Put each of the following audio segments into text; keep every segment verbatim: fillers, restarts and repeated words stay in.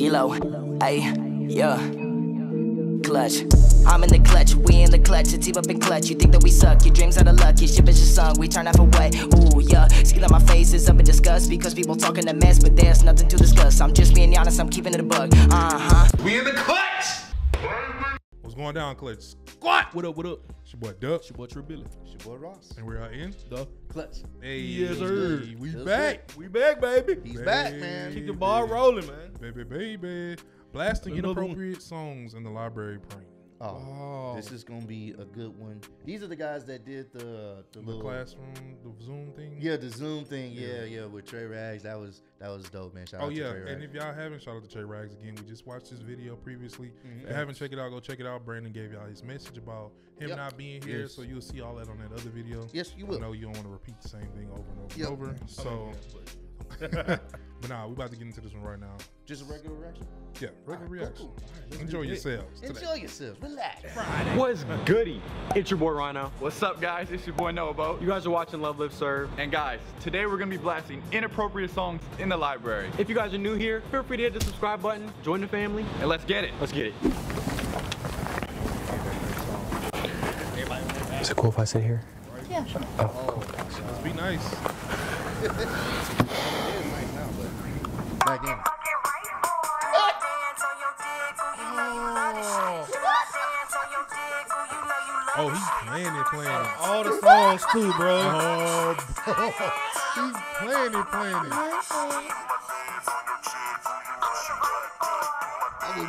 D-Lo, ayy, yeah, clutch. I'm in the clutch, we in the clutch, a team up in clutch. You think that we suck, your dreams are the luck, your ship is your song, we turn half away, ooh, yeah. Skin on my face is up in disgust, because people talking a mess, but there's nothing to discuss. I'm just being honest, I'm keeping it a bug, uh-huh. We in the clutch! What's going down, clutch? Squat! What up, what up? It's your boy Dub. It's your boy Trill Billy. It's your boy Ross. And we are in the clutch. Hey, yes, sir. We That's back. Good. We back, baby. He's baby, back, man. Keep the ball rolling, man. Baby, baby. Blasting inappropriate songs in the library prank. Oh, oh, this is gonna be a good one. These are the guys that did the the, the little classroom, the Zoom thing. Yeah, the Zoom thing. Yeah, yeah, yeah, with Trey Rags. That was that was dope, man. Shout oh, out yeah. to Trey Rags. And if y'all haven't, shout out to Trey Rags again. We just watched this video previously. Mm-hmm. If you haven't checked it out, go check it out. Brandon gave y'all his message about him yep. not being here, yes. so you'll see all that on that other video. Yes, you will. I know you don't want to repeat the same thing over and over yep. and over. Okay, so, yeah, but nah, we about to get into this one right now. Just a regular reaction. Yeah, regular right, reaction. Cool, cool. Right, enjoy yourselves. Today. Enjoy yourselves. Relax. Friday. What's goody? It's your boy Rhino. What's up, guys? It's your boy Noah Boat. You guys are watching Love Live Serve. And guys, today we're gonna be blasting inappropriate songs in the library. If you guys are new here, feel free to hit the subscribe button, join the family, and let's get it. Let's get it. Is it cool if I sit here? Yeah. Sure. Oh, oh, cool. So let's be nice. It is right now, but back in. Oh, he's playing it, playing it. All the songs too, bro. Oh, bro. He's playing it, playing it. I mean,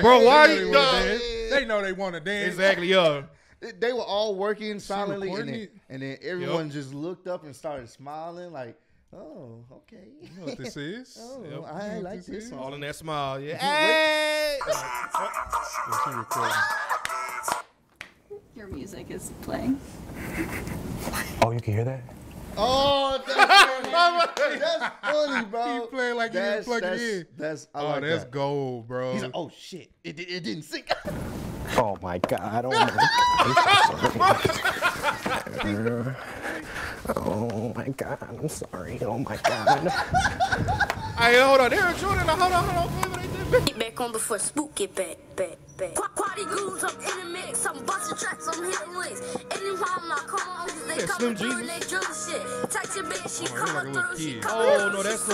bro, they why you know they know they want to dance. Exactly, yeah. They were all working silently, and then, and then everyone yep. just looked up and started smiling like, oh, okay. You know what this is? Oh, yep. I you know like this one. All in that smile, yeah. Hey! What's she recording? Your music is playing. Oh, you can hear that? Oh, that's funny, that's funny bro. He playing like that's, he didn't plug it in. That's, I oh, like that's that. gold, bro. He's like, oh, shit. It, it, it didn't sink. Oh, my God. I don't know. Oh, my God. I'm sorry. Oh, my God. Hey, hold on. They're Jordan. Hold on, hold on. Get back on before spook get back, back, back. Party goons up in the mix. I'm busting tracks, I'm hitting licks. Anytime I call them, they come through and they drill shit. Text your bitch, she coming through, she coming through. Oh, no, that's a...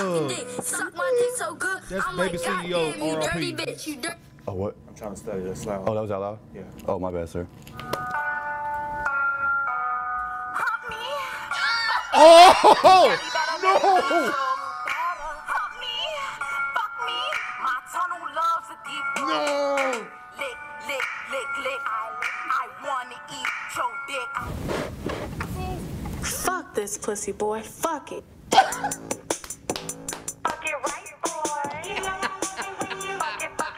Suck my dick so good, I'm like, goddamn, you dirty bitch, you dirty... Oh, what? I'm trying to study this loud. Oh, that was out loud? Yeah. Oh, my bad, sir. Oh! No! Fuck this pussy boy, fuck it. Fuck it right, boy. Fuck it, fuck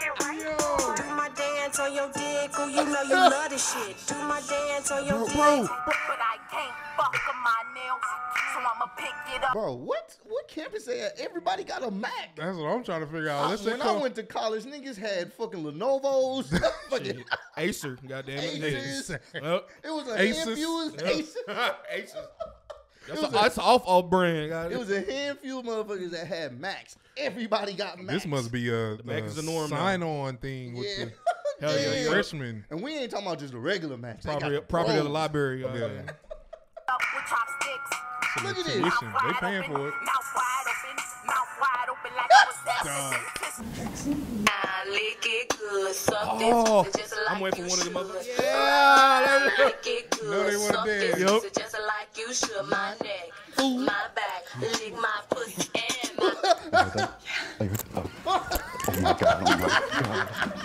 it right, boy. Do my dance on your dick, oh, you know you love this shit. Do my dance on your bro, dick. Bro. But I can't fuck up my nails, so I'ma pick it up. Bro, what? What campus they at? Everybody got a Mac. That's what I'm trying to figure out. Let's I, when I went to college, niggas had fucking Lenovo's. Fucking Acer, goddamn it. Aces. Yep. It was a hand-fused Acer. Acer. That's, a, that's a, off all brand. It was a hand-fused motherfuckers that had Macs. Everybody got Macs. This must be a, a sign-on thing with yeah. the hell yeah. yeah. freshmen. And we ain't talking about just the regular Macs. Probably, probably at the library. Uh, yeah. So look at this. They paying for it. Oh, I'm waiting for one of them motherfuckers. Yeah, no, they want to dance. Just like you should, my neck, my back, lick my pussy and my. Oh my God! Oh my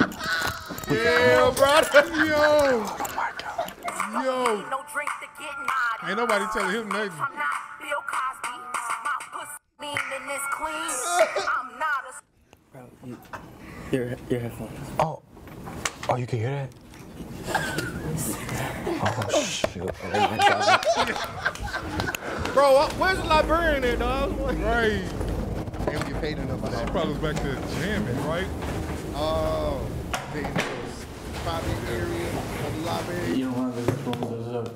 God! Yeah, brother, yo. Oh my God, yo. Ain't nobody telling him nothing. Bro, you, your, your headphones. Oh, oh, you can hear that? Oh shit! Oh my God. Bro, where's the librarian at, dog? Right. They don't get paid enough for that. She probably was back to jamming, right? Oh, they know it's private area of the library. You don't want this room is up.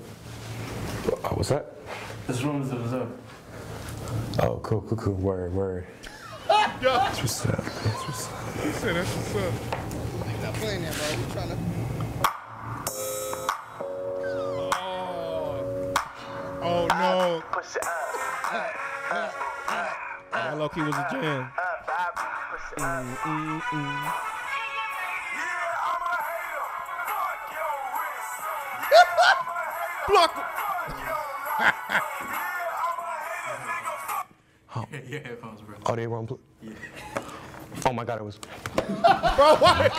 Oh, what's that? This room is up. Oh, cool, cool, cool. Word, word. That's what's up. That's what's up. He said that's what's up. We're not playing that, bro. We're trying to. Oh. Oh no. That low key was a jam. Mm, mm, mm. Block him. Oh. Your headphones, bro. Oh, they were on blue. Yeah. Oh my God, it was. Bro, what?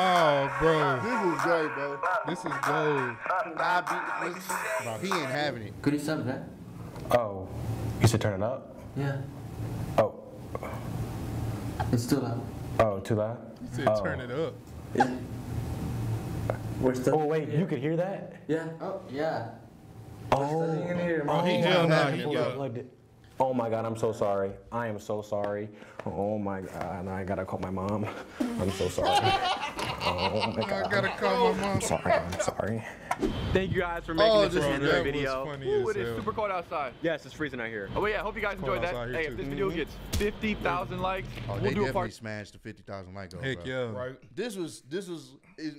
Oh, bro. This is great, bro. This is gold. I beat this. Bro, he ain't having it. Could he stop that? Oh, you should turn it up. Yeah. Oh. It's too loud. Oh, too loud. You said oh. Turn it up. Yeah. We're still oh wait, you could hear that? Yeah. Oh yeah. Oh. In here, oh, he hell no, he got. Oh my God, I'm so sorry. I am so sorry. Oh my God, now I gotta call my mom. I'm so sorry. Oh my God. I gotta call my mom. I'm sorry. I'm sorry. Thank you guys for making oh, this great video. Ooh, it is super cold outside. Yes, it's freezing out here. Oh yeah, hope you guys enjoyed that. Hey, too. If this video gets fifty thousand likes, oh, we'll they do a part. Smashed the fifty thousand likes. Heck yeah. Right. This was this was. It,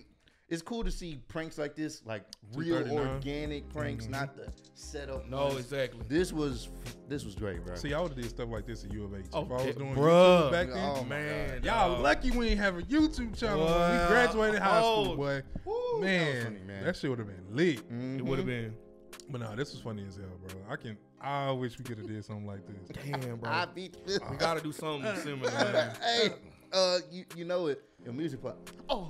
It's cool to see pranks like this, like real organic pranks, mm-hmm. not the setup. No, exactly. This was this was great, bro. See, I would have did stuff like this at U of H. Oh, if I was doing bruh. YouTube back then. Oh man, y'all lucky we didn't have a YouTube channel. When we graduated high oh. school, boy. Woo, man, that, funny, man. That shit would have been lit. Mm-hmm. It would have been. But no, this was funny as hell, bro. I can. I wish we could have did something like this. Damn, bro. I beat this. We gotta do something similar. Man. Hey. Uh, you, you know it. Your music part. Oh,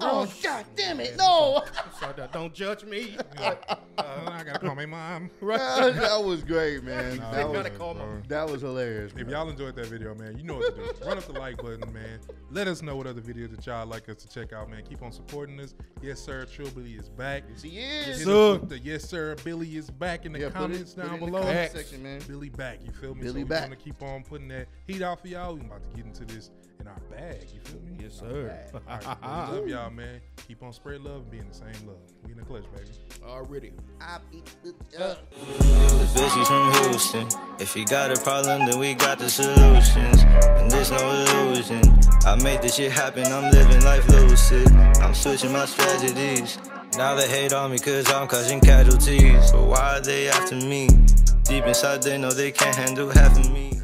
oh, God damn it! No. Sorry, don't judge me. Uh, I gotta call my mom. Right. Uh, that was great, man. No, that, was, call my that was hilarious. If y'all enjoyed that video, man, you know what to do. Run up the like button, man. Let us know what other videos that y'all like us to check out, man. Keep on supporting us. Yes, sir. Trillbilly is back. Yes, he is. So, the yes, sir. Billy is back in the yeah, comments put it, down put it below. In the comment section, man. Billy back. You feel me? Billy so back. We're gonna keep on putting that heat off of y'all. We about to get into this. In our bag, you feel me? Yes, sir. All right, I love y'all, man. Keep on spreading love and being the same love. We in the clutch, baby. Already. I beat it up. Fishies from Houston. If you got a problem, then we got the solutions. And there's no illusion. I made this shit happen. I'm living life lucid. I'm switching my strategies. Now they hate on me because I'm causing casualties. But why are they after me? Deep inside, they know they can't handle half of me.